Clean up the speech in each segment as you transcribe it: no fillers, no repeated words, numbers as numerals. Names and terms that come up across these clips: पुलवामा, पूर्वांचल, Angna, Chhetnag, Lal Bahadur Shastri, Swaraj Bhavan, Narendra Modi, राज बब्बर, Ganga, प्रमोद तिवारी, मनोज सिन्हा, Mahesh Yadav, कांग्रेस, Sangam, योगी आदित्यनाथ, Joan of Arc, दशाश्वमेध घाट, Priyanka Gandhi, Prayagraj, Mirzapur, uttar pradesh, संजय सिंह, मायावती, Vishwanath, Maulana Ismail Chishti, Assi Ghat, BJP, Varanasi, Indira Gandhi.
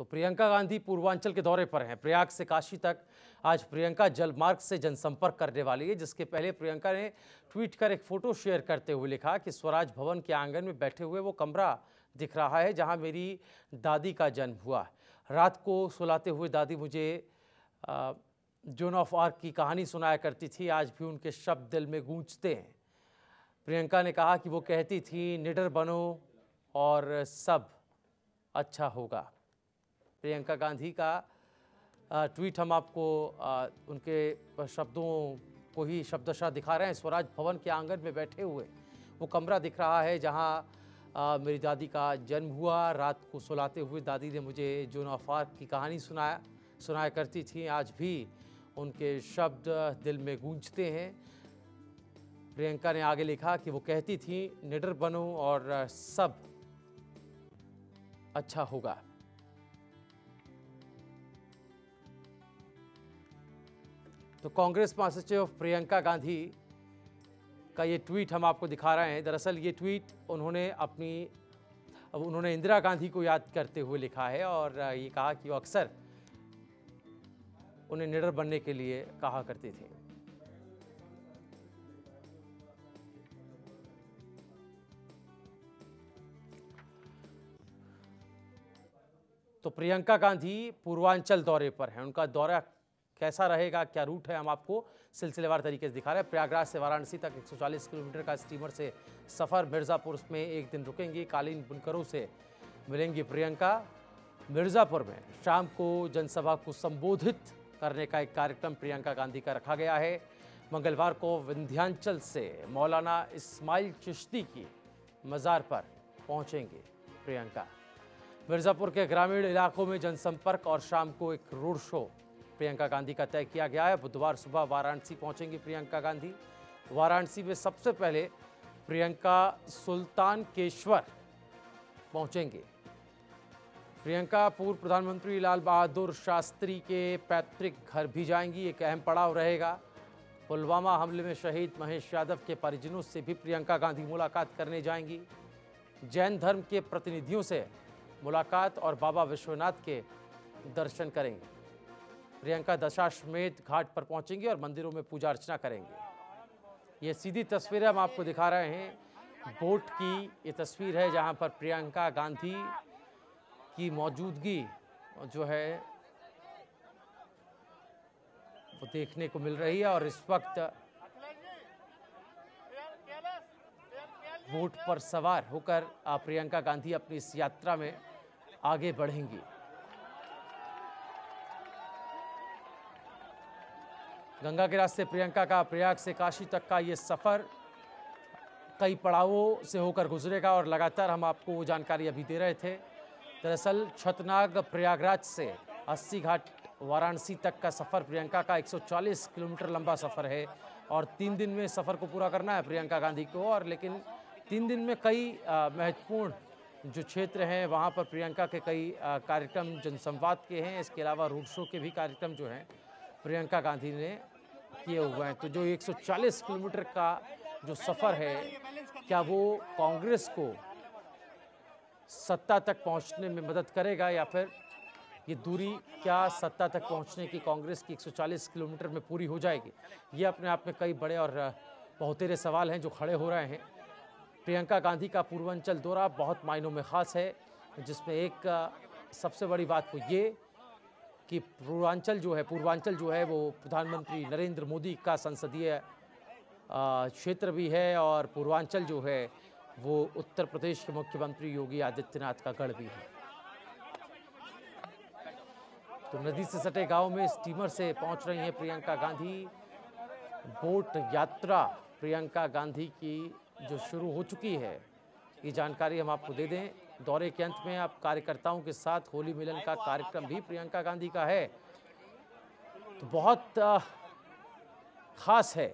तो प्रियंका गांधी पूर्वांचल के दौरे पर हैं। प्रयाग से काशी तक आज प्रियंका जलमार्ग से जनसंपर्क करने वाली है, जिसके पहले प्रियंका ने ट्वीट कर एक फोटो शेयर करते हुए लिखा कि स्वराज भवन के आंगन में बैठे हुए वो कमरा दिख रहा है जहां मेरी दादी का जन्म हुआ। रात को सुलाते हुए दादी मुझे जोन ऑफ आर्क की कहानी सुनाया करती थी। आज भी उनके शब्द दिल में गूंजते हैं। प्रियंका ने कहा कि वो कहती थी, निडर बनो और सब अच्छा होगा। प्रियंका गांधी का ट्वीट हम आपको उनके शब्दों को ही शब्दशः दिखा रहे हैं। स्वराज भवन के आंगन में बैठे हुए वो कमरा दिख रहा है जहां मेरी दादी का जन्म हुआ। रात को सुलाते हुए दादी ने मुझे जोन ऑफ आर्क की कहानी सुनाया करती थी। आज भी उनके शब्द दिल में गूंजते हैं। प्रियंका ने आगे लिखा कि वो कहती थी, निडर बनो और सब अच्छा होगा। तो कांग्रेस महासचिव प्रियंका गांधी का ये ट्वीट हम आपको दिखा रहे हैं। दरअसल ये ट्वीट उन्होंने इंदिरा गांधी को याद करते हुए लिखा है और ये कहा कि वो अक्सर उन्हें निडर बनने के लिए कहा करते थे। तो प्रियंका गांधी पूर्वांचल दौरे पर हैं। उनका दौरा कैसा रहेगा, क्या रूट है, हम आपको सिलसिलेवार तरीके से दिखा रहे हैं। प्रयागराज से वाराणसी तक 140 किलोमीटर का स्टीमर से सफ़र। मिर्ज़ापुर में एक दिन रुकेंगी। कालीन बुनकरों से मिलेंगी प्रियंका। मिर्ज़ापुर में शाम को जनसभा को संबोधित करने का एक कार्यक्रम प्रियंका गांधी का रखा गया है। मंगलवार को विंध्यांचल से मौलाना इस्माइल चिश्ती की मज़ार पर पहुँचेंगे प्रियंका। मिर्ज़ापुर के ग्रामीण इलाकों में जनसंपर्क और शाम को एक रोड शो प्रियंका गांधी का तय किया गया है। बुधवार सुबह वाराणसी पहुंचेंगी प्रियंका गांधी। वाराणसी में सबसे पहले प्रियंका सुल्तान केश्वर पहुंचेंगे। प्रियंका पूर्व प्रधानमंत्री लाल बहादुर शास्त्री के पैतृक घर भी जाएंगी। एक अहम पड़ाव रहेगा। पुलवामा हमले में शहीद महेश यादव के परिजनों से भी प्रियंका गांधी मुलाकात करने जाएंगी। जैन धर्म के प्रतिनिधियों से मुलाकात और बाबा विश्वनाथ के दर्शन करेंगी। प्रियंका दशाश्वमेध घाट पर पहुंचेंगी और मंदिरों में पूजा अर्चना करेंगी। ये सीधी तस्वीरें हम आपको दिखा रहे हैं। बोट की ये तस्वीर है जहां पर प्रियंका गांधी की मौजूदगी जो है वो देखने को मिल रही है और इस वक्त बोट पर सवार होकर प्रियंका गांधी अपनी इस यात्रा में आगे बढ़ेंगी। गंगा के रास्ते प्रियंका का प्रयाग से काशी तक का ये सफ़र कई पड़ावों से होकर गुजरेगा और लगातार हम आपको वो जानकारी अभी दे रहे थे। दरअसल छतनाग प्रयागराज से अस्सी घाट वाराणसी तक का सफ़र प्रियंका का 140 किलोमीटर लंबा सफ़र है और 3 दिन में सफ़र को पूरा करना है प्रियंका गांधी को। और लेकिन 3 दिन में कई महत्वपूर्ण जो क्षेत्र हैं वहाँ पर प्रियंका के कई कार्यक्रम जनसंवाद के हैं। इसके अलावा रोड शो के भी कार्यक्रम जो हैं प्रियंका गांधी ने किए हुए हैं। तो जो 140 किलोमीटर का जो सफ़र है, क्या वो कांग्रेस को सत्ता तक पहुंचने में मदद करेगा या फिर ये दूरी क्या सत्ता तक पहुंचने की कांग्रेस की 140 किलोमीटर में पूरी हो जाएगी? ये अपने आप में कई बड़े और बहुतेरे सवाल हैं जो खड़े हो रहे हैं। प्रियंका गांधी का पूर्वांचल दौरा बहुत मायनों में ख़ास है, जिसमें एक सबसे बड़ी बात वो ये कि पूर्वांचल जो है वो प्रधानमंत्री नरेंद्र मोदी का संसदीय क्षेत्र भी है और पूर्वांचल जो है वो उत्तर प्रदेश के मुख्यमंत्री योगी आदित्यनाथ का गढ़ भी है। तो नदी से सटे गांव में स्टीमर से पहुंच रही हैं प्रियंका गांधी। बोट यात्रा प्रियंका गांधी की जो शुरू हो चुकी है, ये जानकारी हम आपको दे दें। दौरे के अंत में आप कार्यकर्ताओं के साथ होली मिलन का कार्यक्रम भी प्रियंका गांधी का है, तो बहुत खास है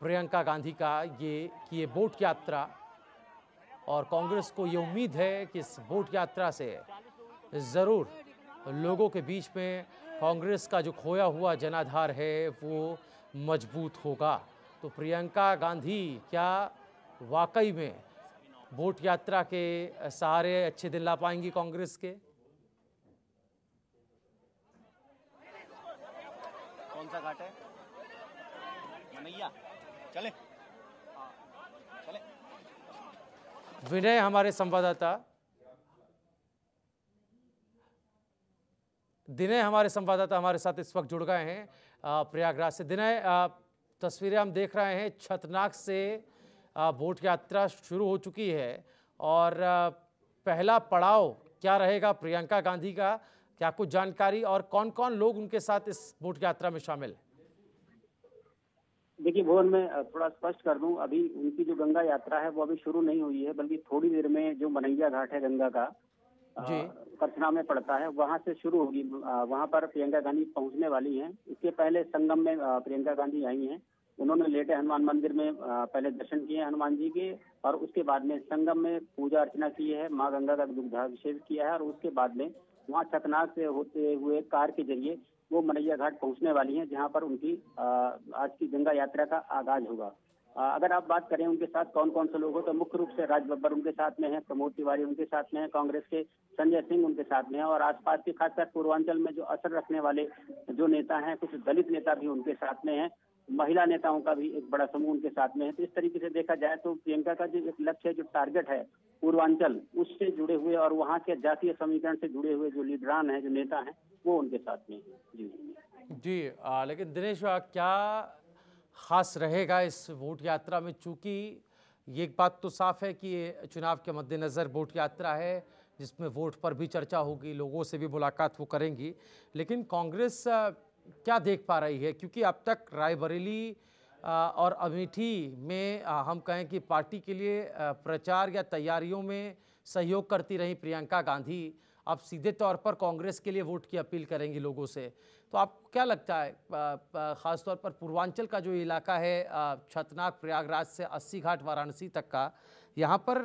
प्रियंका गांधी का ये बोट यात्रा। और कांग्रेस को ये उम्मीद है कि इस बोट यात्रा से ज़रूर लोगों के बीच में कांग्रेस का जो खोया हुआ जनाधार है वो मजबूत होगा। तो प्रियंका गांधी क्या वाकई में बोट यात्रा के सहारे अच्छे दिन ला पाएंगी कांग्रेस के? कौन सा घाट है? मनैया। चले। विनय हमारे संवाददाता, दिनय हमारे संवाददाता हमारे साथ इस वक्त जुड़ गए हैं प्रयागराज से। दिनय, तस्वीरें हम देख रहे हैं, छतनाग से वोट यात्रा शुरू हो चुकी है और पहला पड़ाव क्या रहेगा प्रियंका गांधी का, क्या कुछ जानकारी और कौन कौन लोग उनके साथ इस वोट यात्रा में शामिल हैं? देखिए भुवन, मैं थोड़ा स्पष्ट कर दूं, अभी उनकी जो गंगा यात्रा है वो अभी शुरू नहीं हुई है, बल्कि थोड़ी देर में जो मनैया घाट है गंगा का, पटना में पड़ता है, वहां से शुरू होगी। वहां पर प्रियंका गांधी पहुंचने वाली हैं। इसके पहले संगम में प्रियंका गांधी आई हैं, उन्होंने लेटे हनुमान मंदिर में पहले दर्शन किए हनुमान जी के और उसके बाद में संगम में पूजा अर्चना की है, माँ गंगा का दुग्धाभिषेक किया है और उसके बाद में वहाँ छतनाग से होते हुए कार के जरिए वो मनैया घाट पहुंचने वाली हैं, जहाँ पर उनकी आज की गंगा यात्रा का आगाज होगा। अगर आप बात करें उनके साथ कौन कौन से लोग हो, तो मुख्य रूप से राज बब्बर उनके साथ में है, प्रमोद तिवारी उनके साथ में है, कांग्रेस के संजय सिंह उनके साथ में है और आसपास के खासकर पूर्वांचल में जो असर रखने वाले जो नेता हैं, कुछ दलित नेता भी उनके साथ में हैं, महिला नेताओं का भी एक बड़ा समूह उनके साथ में है। तो इस तरीके से देखा जाए तो प्रियंका का जो एक लक्ष्य है, जो टारगेट है पूर्वांचल, उससे जुड़े हुए और वहाँ के जातीय समीकरण से जुड़े हुए जो लीडरान है, जो नेता है, वो उनके साथ में है। जी, लेकिन दिनेश, क्या खास रहेगा इस वोट यात्रा में? चूंकि ये बात तो साफ है कि चुनाव के मद्देनज़र वोट यात्रा है जिसमें वोट पर भी चर्चा होगी, लोगों से भी मुलाकात वो करेंगी, लेकिन कांग्रेस क्या देख पा रही है? क्योंकि अब तक रायबरेली और अमेठी में हम कहें कि पार्टी के लिए प्रचार या तैयारियों में सहयोग करती रही प्रियंका गांधी, आप सीधे तौर पर कांग्रेस के लिए वोट की अपील करेंगी लोगों से। तो आपको क्या लगता है ख़ासतौर पर पूर्वांचल का जो इलाका है, छतनाग प्रयागराज से अस्सी घाट वाराणसी तक का, यहाँ पर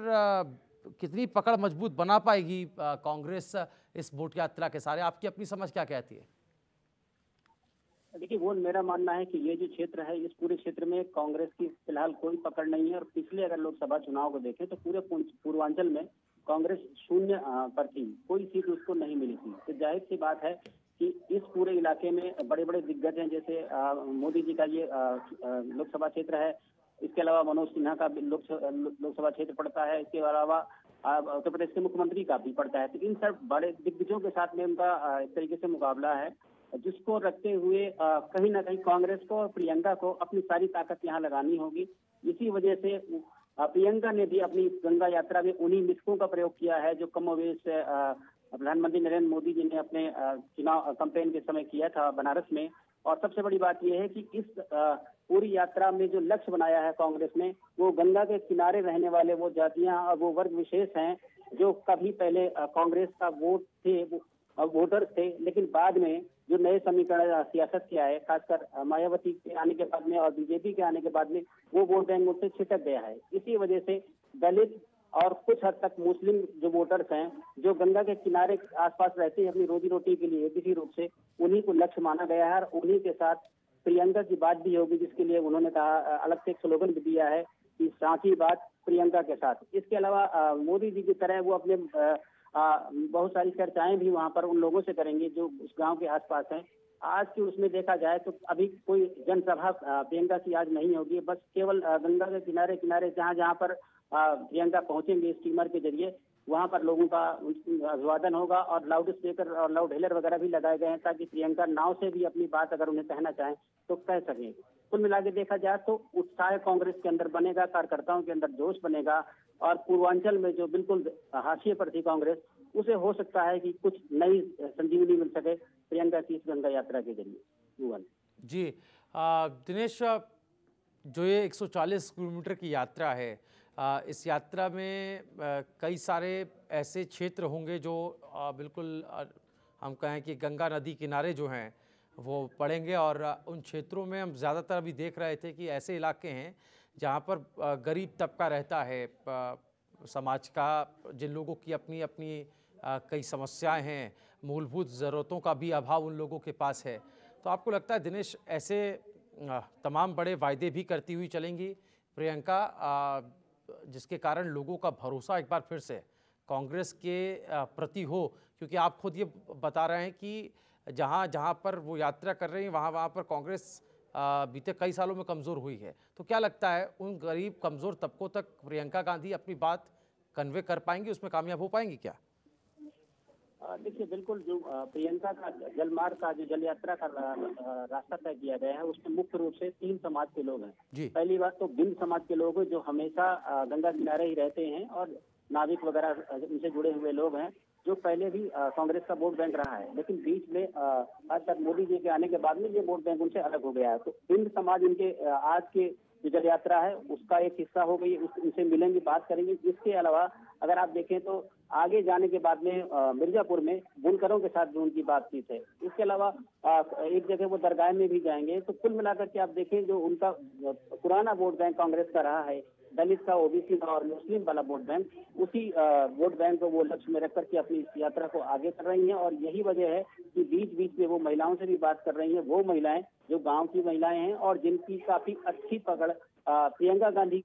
कितनी पकड़ मजबूत बना पाएगी कांग्रेस इस वोट यात्रा के सारे? आपकी अपनी समझ क्या कहती है? देखिए वो, मेरा मानना है कि ये जो क्षेत्र है, इस पूरे क्षेत्र में कांग्रेस की फिलहाल कोई पकड़ नहीं है और पिछले अगर लोकसभा चुनाव को देखें तो पूरे पूर्वांचल में कांग्रेस शून्य पर थी, कोई सीट उसको नहीं मिली थी। तो जाहिर सी बात है कि इस पूरे इलाके में बड़े बड़े दिग्गज हैं, जैसे मोदी जी का ये लोकसभा क्षेत्र है, इसके अलावा मनोज सिन्हा का लोकसभा क्षेत्र पड़ता है, इसके अलावा उत्तर प्रदेश के मुख्यमंत्री का भी पड़ता है। तो इन सब बड़े दिग्गजों के साथ में उनका एक तरीके से मुकाबला है, जिसको रखते हुए कहीं ना कहीं कांग्रेस को और प्रियंका को अपनी सारी ताकत यहाँ लगानी होगी। इसी वजह से प्रियंका ने भी अपनी गंगा यात्रा में उन्हीं नुस्खों का प्रयोग किया है जो कमोवेश प्रधानमंत्री नरेंद्र मोदी जी ने अपने चुनाव कैंपेन के समय किया था बनारस में। और सबसे बड़ी बात यह है कि इस पूरी यात्रा में जो लक्ष्य बनाया है कांग्रेस ने, वो गंगा के किनारे रहने वाले वो जातियां और वो वर्ग विशेष हैं जो कभी पहले कांग्रेस का वोट थे, वोटर्स थे, लेकिन बाद में जो नए समीकरण सियासत के आए, खासकर मायावती के आने के बाद में और बीजेपी के आने के बाद में, वो वोट बैंक उनसे छिटक गया है। इसी वजह से दलित और कुछ हद तक मुस्लिम जो वोटर्स हैं, जो गंगा के किनारे आसपास रहते हैं अपनी रोजी रोटी के लिए, किसी रूप से उन्हीं को लक्ष्य माना गया है और उन्हीं के साथ प्रियंका की बात भी होगी, जिसके लिए उन्होंने कहा, अलग से एक स्लोगन भी दिया है कि सांची बात प्रियंका के साथ। इसके अलावा मोदी जी की तरह वो अपने बहुत सारी चर्चाएं भी वहां पर उन लोगों से करेंगे जो उस गांव के आसपास हैं। आज की उसमें देखा जाए तो अभी कोई जनसभा प्रियंका की आज नहीं होगी, बस केवल गंगा के किनारे किनारे जहां जहां पर प्रियंका पहुंचेंगे स्टीमर के जरिए, वहां पर लोगों का अभिवादन होगा और लाउड स्पीकर और लाउड हेलर वगैरह भी लगाए गए हैं ताकि प्रियंका नाव से भी अपनी बात अगर उन्हें कहना चाहें तो कह सकें। कुल मिला के देखा जाए तो उत्साह कांग्रेस के अंदर बनेगा, कार्यकर्ताओं के अंदर जोश बनेगा और पूर्वांचल में जो बिल्कुल हाशिए पर थी कांग्रेस, उसे हो सकता है कि कुछ नई संजीवनी मिल सके प्रियंका की इस गंगा यात्रा के जरिए। जी दिनेश, जो ये 140 किलोमीटर की यात्रा है, इस यात्रा में कई सारे ऐसे क्षेत्र होंगे जो बिल्कुल हम कहें कि गंगा नदी किनारे जो हैं वो पड़ेंगे और उन क्षेत्रों में हम ज़्यादातर अभी देख रहे थे कि ऐसे इलाके हैं जहाँ पर गरीब तबका रहता है समाज का, जिन लोगों की अपनी अपनी कई समस्याएं हैं, मूलभूत ज़रूरतों का भी अभाव उन लोगों के पास है। तो आपको लगता है दिनेश, ऐसे तमाम बड़े वायदे भी करती हुई चलेंगी प्रियंका, जिसके कारण लोगों का भरोसा एक बार फिर से कांग्रेस के प्रति हो? क्योंकि आप खुद ये बता रहे हैं कि जहाँ जहाँ पर वो यात्रा कर रही हैं वहाँ वहाँ पर कांग्रेस बीते कई सालों में कमज़ोर हुई है। तो क्या लगता है उन गरीब कमज़ोर तबकों तक प्रियंका गांधी अपनी बात कन्वे कर पाएंगी, उसमें कामयाब हो पाएंगी क्या? देखिए बिल्कुल, जो प्रियंका का जलमार्ग का जो जल यात्रा का रास्ता तय किया गया है उसमें मुख्य रूप से तीन समाज के लोग हैं। पहली बात तो बिंद समाज के लोग जो हमेशा गंगा किनारे ही रहते हैं और नाविक वगैरह उनसे जुड़े हुए लोग हैं, जो पहले भी कांग्रेस का वोट बैंक रहा है, लेकिन बीच में आज तक मोदी जी के आने के बाद में ये वोट बैंक उनसे अलग हो गया है। तो बिंद समाज उनके आज के जो जल यात्रा है उसका एक हिस्सा हो गई, उनसे मिलेंगे, बात करेंगे। इसके अलावा अगर आप देखें तो आगे जाने के बाद में मिर्जापुर में बुनकरों के साथ भी उनकी बातचीत है। इसके अलावा एक जगह वो दरगाह में भी जाएंगे। तो कुल मिलाकर के आप देखें जो उनका पुराना वोट बैंक कांग्रेस का रहा है, दलित का, ओबीसी का और मुस्लिम वाला वोट बैंक, उसी वोट बैंक को वो लक्ष्य में रखकर के अपनी यात्रा को आगे कर रही हैं। और यही वजह है कि बीच बीच में वो महिलाओं से भी बात कर रही हैं, वो महिलाएं जो गाँव की महिलाएं हैं और जिनकी काफी अच्छी पकड़ प्रियंका गांधी